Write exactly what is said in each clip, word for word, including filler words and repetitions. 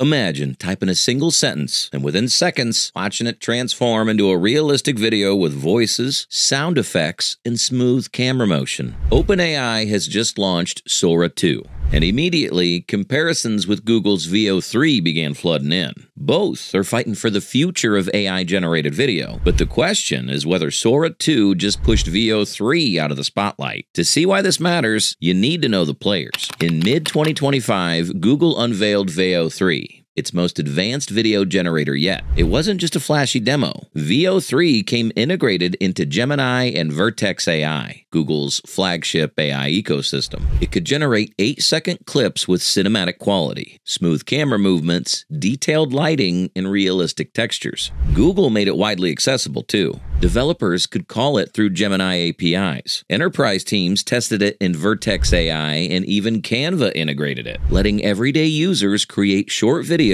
Imagine typing a single sentence and within seconds watching it transform into a realistic video with voices, sound effects, and smooth camera motion. OpenAI has just launched Sora two, and immediately comparisons with Google's Veo three began flooding in. Both are fighting for the future of A I-generated video, but the question is whether Sora two just pushed Veo three out of the spotlight. To see why this matters, you need to know the players. In mid twenty twenty-five, Google unveiled Veo three, its most advanced video generator yet. It wasn't just a flashy demo. Veo three came integrated into Gemini and Vertex A I, Google's flagship A I ecosystem. It could generate eight second clips with cinematic quality, smooth camera movements, detailed lighting, and realistic textures. Google made it widely accessible, too. Developers could call it through Gemini A P Is. Enterprise teams tested it in Vertex A I, and even Canva integrated it, letting everyday users create short videos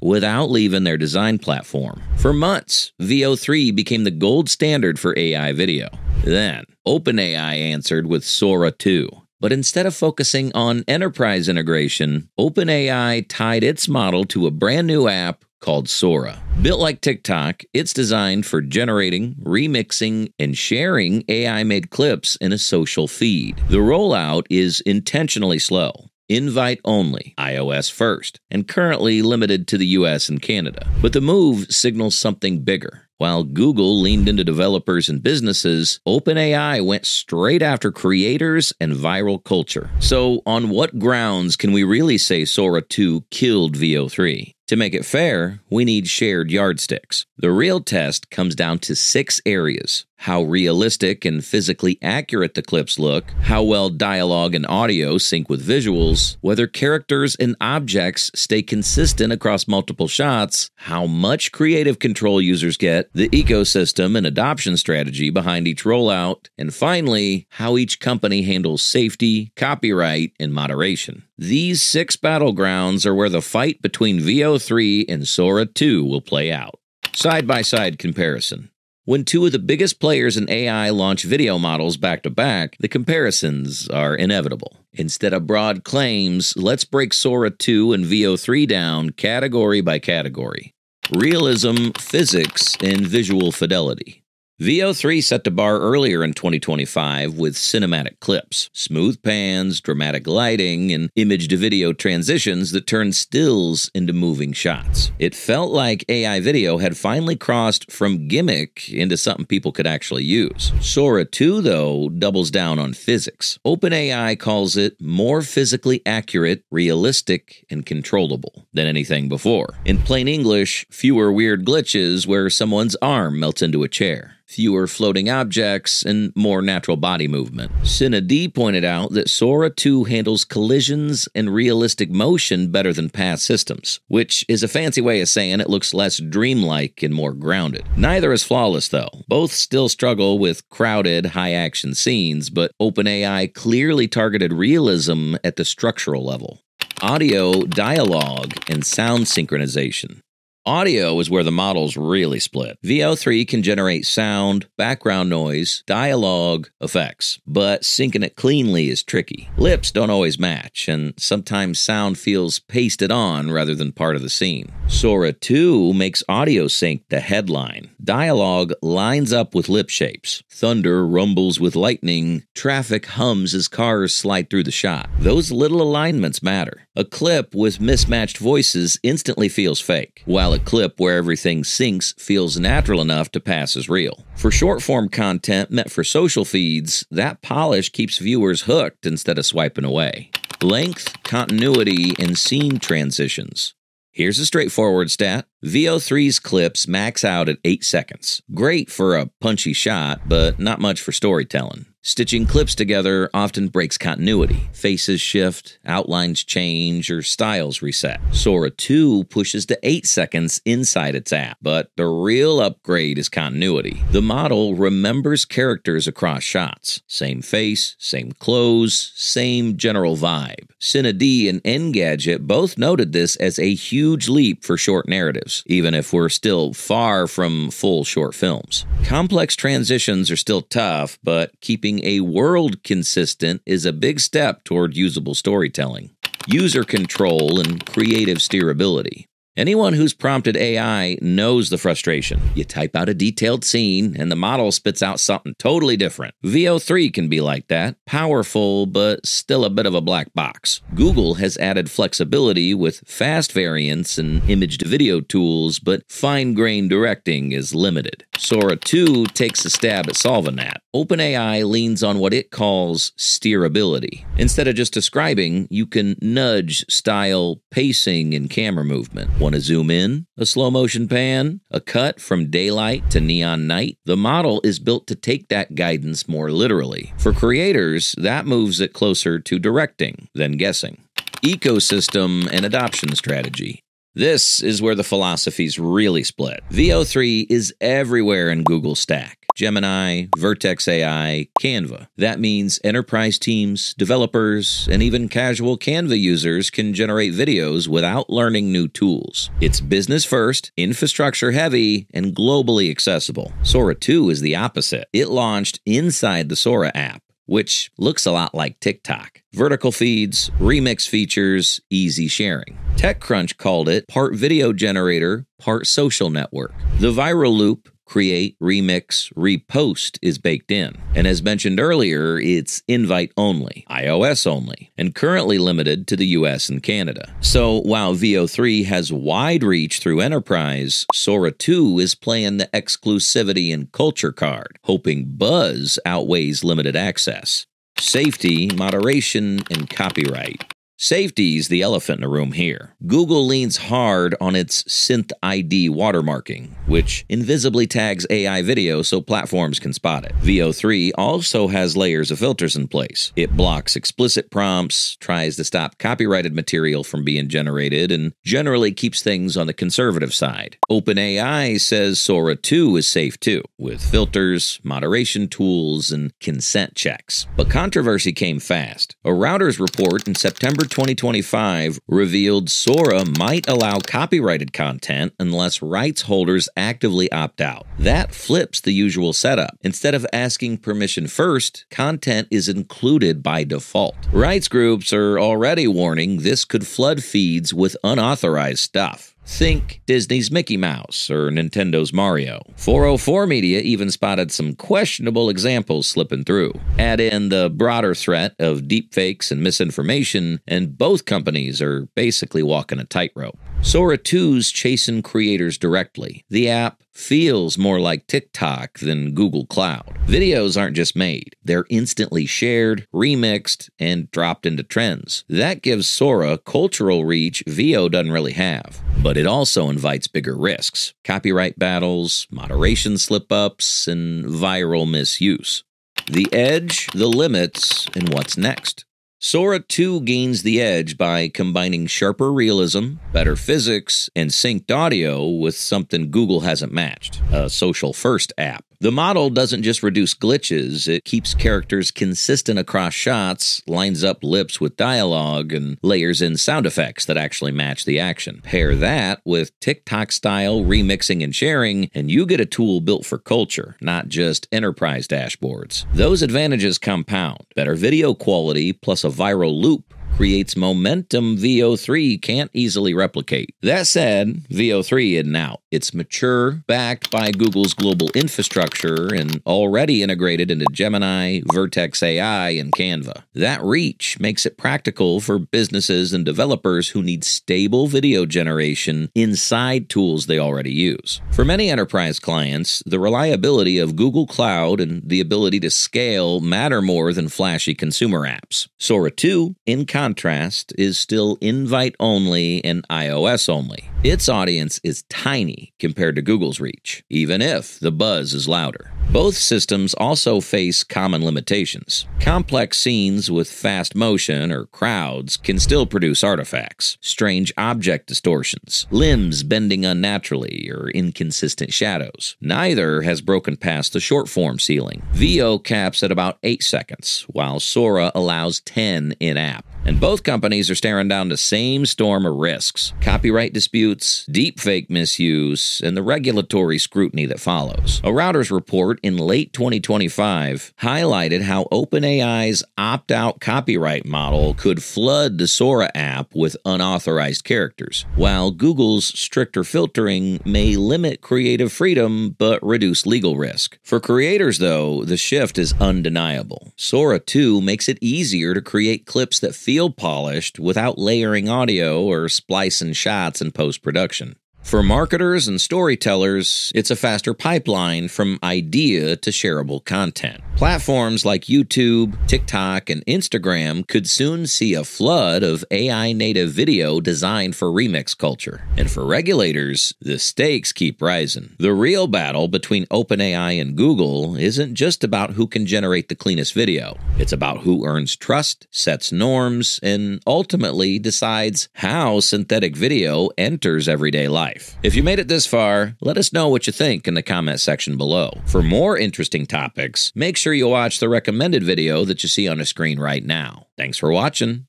without leaving their design platform. For months, Veo three became the gold standard for A I video. Then, OpenAI answered with Sora two. But instead of focusing on enterprise integration, OpenAI tied its model to a brand new app called Sora. Built like TikTok, it's designed for generating, remixing, and sharing A I-made clips in a social feed. The rollout is intentionally slow, invite only, iOS first, and currently limited to the U S and Canada. But the move signals something bigger. While Google leaned into developers and businesses, OpenAI went straight after creators and viral culture. So on what grounds can we really say Sora two killed Veo three? To make it fair, we need shared yardsticks. The real test comes down to six areas: how realistic and physically accurate the clips look, how well dialogue and audio sync with visuals, whether characters and objects stay consistent across multiple shots, how much creative control users get, the ecosystem and adoption strategy behind each rollout, and finally, how each company handles safety, copyright, and moderation. These six battlegrounds are where the fight between Veo three and Sora two will play out. Side-by-side comparison. When two of the biggest players in A I launch video models back-to-back, the comparisons are inevitable. Instead of broad claims, let's break Sora two and Veo three down category by category. Realism, physics, and visual fidelity. Veo three set the bar earlier in twenty twenty-five with cinematic clips, smooth pans, dramatic lighting, and image-to-video transitions that turn stills into moving shots. It felt like A I video had finally crossed from gimmick into something people could actually use. Sora two, though, doubles down on physics. OpenAI calls it more physically accurate, realistic, and controllable than anything before. In plain English, fewer weird glitches where someone's arm melts into a chair, fewer floating objects, and more natural body movement. CineD pointed out that Sora two handles collisions and realistic motion better than past systems, which is a fancy way of saying it looks less dreamlike and more grounded. Neither is flawless, though. Both still struggle with crowded, high-action scenes, but OpenAI clearly targeted realism at the structural level. Audio, dialogue, and sound synchronization. Audio is where the models really split. Veo three can generate sound, background noise, dialogue, effects, but syncing it cleanly is tricky. Lips don't always match, and sometimes sound feels pasted on rather than part of the scene. Sora two makes audio sync the headline. Dialogue lines up with lip shapes. Thunder rumbles with lightning. Traffic hums as cars slide through the shot. Those little alignments matter. A clip with mismatched voices instantly feels fake, while a clip where everything syncs feels natural enough to pass as real. For short-form content meant for social feeds, that polish keeps viewers hooked instead of swiping away. Length, continuity, and scene transitions. Here's a straightforward stat. Veo three's clips max out at eight seconds. Great for a punchy shot, but not much for storytelling. Stitching clips together often breaks continuity. Faces shift, outlines change, or styles reset. Sora two pushes to eight seconds inside its app, but the real upgrade is continuity. The model remembers characters across shots. Same face, same clothes, same general vibe. CineD and Engadget both noted this as a huge leap for short narratives, even if we're still far from full short films. Complex transitions are still tough, but keeping a world consistent is a big step toward usable storytelling. user control, and creative steerability. Anyone who's prompted A I knows the frustration. You type out a detailed scene, and the model spits out something totally different. Veo three can be like that. Powerful, but still a bit of a black box. Google has added flexibility with fast variants and image-to-video tools, but fine-grained directing is limited. Sora two takes a stab at solving that. OpenAI leans on what it calls steerability. Instead of just describing, you can nudge style, pacing, and camera movement. Want to zoom in? A slow-motion pan? A cut from daylight to neon night? The model is built to take that guidance more literally. For creators, that moves it closer to directing than guessing. Ecosystem and adoption strategy. This is where the philosophies really split. Veo three is everywhere in Google Stack. Gemini, Vertex A I, Canva. That means enterprise teams, developers, and even casual Canva users can generate videos without learning new tools. It's business first, infrastructure heavy, and globally accessible. Sora two is the opposite. It launched inside the Sora app, which looks a lot like TikTok. Vertical feeds, remix features, easy sharing. TechCrunch called it part video generator, part social network. The viral loop, create, remix, repost is baked in. And as mentioned earlier, it's invite only, iOS only, and currently limited to the U S and Canada. So while Veo three has wide reach through enterprise, Sora two is playing the exclusivity and culture card, hoping buzz outweighs limited access. Safety, moderation, and copyright. Safety's the elephant in the room here. Google leans hard on its Synth I D watermarking, which invisibly tags A I video so platforms can spot it. Veo three also has layers of filters in place. It blocks explicit prompts, tries to stop copyrighted material from being generated, and generally keeps things on the conservative side. OpenAI says Sora two is safe too, with filters, moderation tools, and consent checks. But controversy came fast. A Reuters report in September twenty twenty-five revealed Sora might allow copyrighted content unless rights holders actively opt out. That flips the usual setup. Instead of asking permission first, content is included by default. Rights groups are already warning this could flood feeds with unauthorized stuff. Think Disney's Mickey Mouse or Nintendo's Mario. four oh four Media even spotted some questionable examples slipping through. Add in the broader threat of deepfakes and misinformation, and both companies are basically walking a tightrope. Sora two's chasing creators directly. The app feels more like TikTok than Google Cloud. Videos aren't just made. They're instantly shared, remixed, and dropped into trends. That gives Sora cultural reach Veo doesn't really have. But it also invites bigger risks. Copyright battles, moderation slip-ups, and viral misuse. The edge, the limits, and what's next? Sora two gains the edge by combining sharper realism, better physics, and synced audio with something Google hasn't matched, a social-first app. The model doesn't just reduce glitches, it keeps characters consistent across shots, lines up lips with dialogue, and layers in sound effects that actually match the action. Pair that with TikTok-style remixing and sharing, and you get a tool built for culture, not just enterprise dashboards. Those advantages compound. Better video quality plus a viral loop creates momentum Veo three can't easily replicate. That said, Veo three isn't out. It's mature, backed by Google's global infrastructure, and already integrated into Gemini, Vertex A I, and Canva. That reach makes it practical for businesses and developers who need stable video generation inside tools they already use. For many enterprise clients, the reliability of Google Cloud and the ability to scale matter more than flashy consumer apps. Sora two, in contrast, Contrast is still invite only and iOS only. Its audience is tiny compared to Google's reach, even if the buzz is louder. Both systems also face common limitations. Complex scenes with fast motion or crowds can still produce artifacts, strange object distortions, limbs bending unnaturally, or inconsistent shadows. Neither has broken past the short-form ceiling. Veo caps at about eight seconds, while Sora allows ten in-app. And both companies are staring down the same storm of risks. Copyright disputes, disputes, deepfake misuse, and the regulatory scrutiny that follows. A Reuters report in late twenty twenty-five highlighted how OpenAI's opt-out copyright model could flood the Sora app with unauthorized characters, while Google's stricter filtering may limit creative freedom but reduce legal risk. For creators, though, the shift is undeniable. Sora two makes it easier to create clips that feel polished without layering audio or splicing shots in post-production. For marketers and storytellers, it's a faster pipeline from idea to shareable content. Platforms like YouTube, TikTok, and Instagram could soon see a flood of A I-native video designed for remix culture. And for regulators, the stakes keep rising. The real battle between OpenAI and Google isn't just about who can generate the cleanest video. It's about who earns trust, sets norms, and ultimately decides how synthetic video enters everyday life. If you made it this far, let us know what you think in the comment section below. For more interesting topics, make sure you watch the recommended video that you see on the screen right now. Thanks for watching.